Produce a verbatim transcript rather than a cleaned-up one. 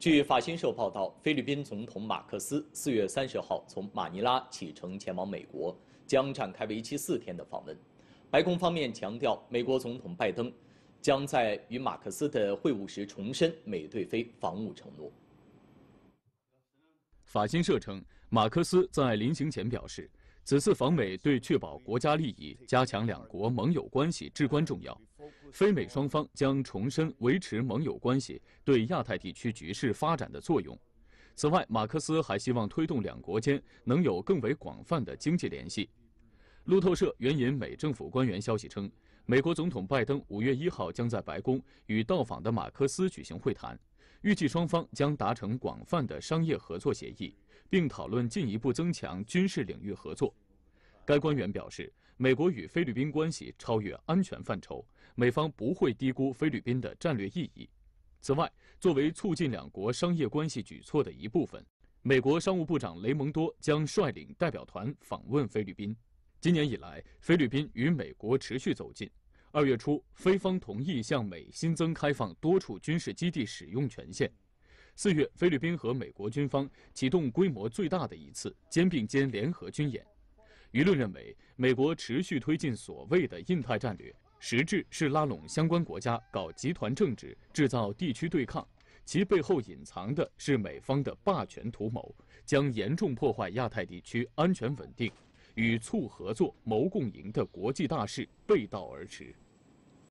据法新社报道，菲律宾总统马克思四月三十号从马尼拉启程前往美国，将展开为期四天的访问。白宫方面强调，美国总统拜登将在与马克思的会晤时重申美对非防务承诺。法新社称，马克思在临行前表示，此次访美对确保国家利益、加强两国盟友关系至关重要。非美双方将重申维持盟友关系对亚太地区局势发展的作用。此外，马克思还希望推动两国间能有更为广泛的经济联系。路透社援引美政府官员消息称，美国总统拜登五月一号将在白宫与到访的马克思举行会谈，预计双方将达成广泛的商业合作协议，并讨论进一步增强军事领域合作。该官员表示，美国与菲律宾关系超越安全范畴，美方不会低估菲律宾的战略意义。此外，作为促进两国商业关系举措的一部分，美国商务部长雷蒙多将率领代表团访问菲律宾。今年以来，菲律宾与美国持续走近。二月初，菲方同意向美新增开放多处军事基地使用权限。四月，菲律宾和美国军方启动规模最大的一次肩并肩联合军演。舆论认为，美国持续推进所谓的印太战略，实质是拉拢相关国家搞集团政治，制造地区对抗，其背后隐藏的是美方的霸权图谋，将严重破坏亚太地区安全稳定，与促合作谋共赢的国际大势背道而驰。